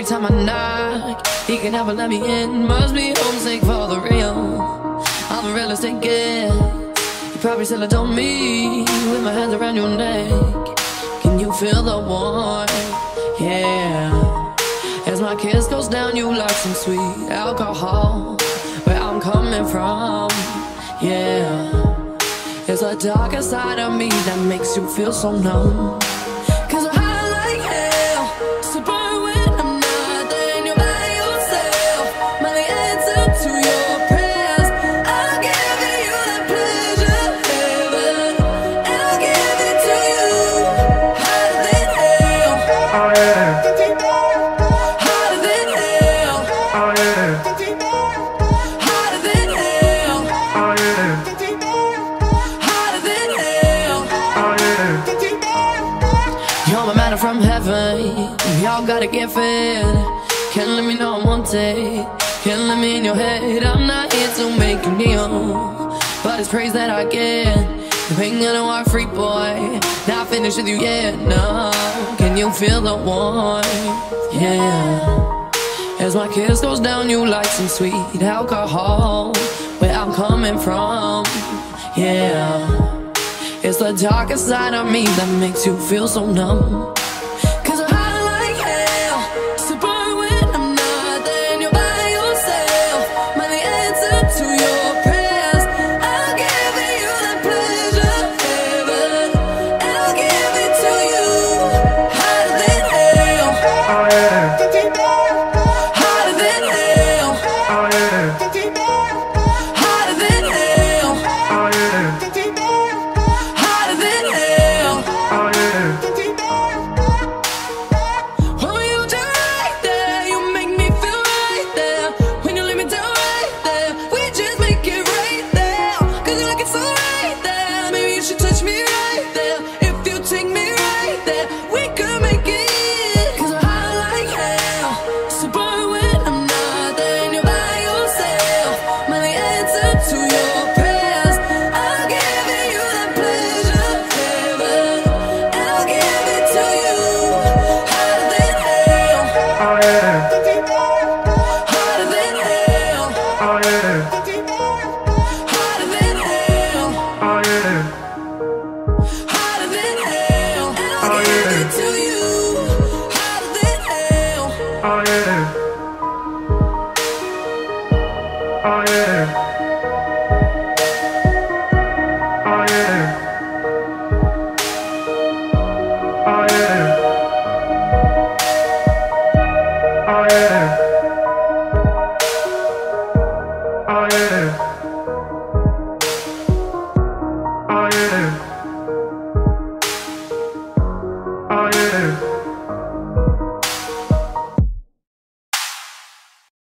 Every time I knock, he can never let me in. Must be homesick for the real. I'm a realistic kid. You probably still adore me with my hands around your neck. Can you feel the warmth? Yeah. As my kiss goes down, you like some sweet alcohol. Where I'm coming from, yeah. There's a darker side of me that makes you feel so numb. From heaven, y'all gotta get fed. Can't let me know I'm wanted. Can't let me in your head. I'm not here to make you kneel, but it's praise that I get. You ain't gonna walk free, boy. Not finished with you yet, no. Can you feel the warmth? Yeah. As my kiss goes down, you like some sweet alcohol. Where I'm coming from, yeah. It's the darkest side of me that makes you feel so numb. Harder than hell.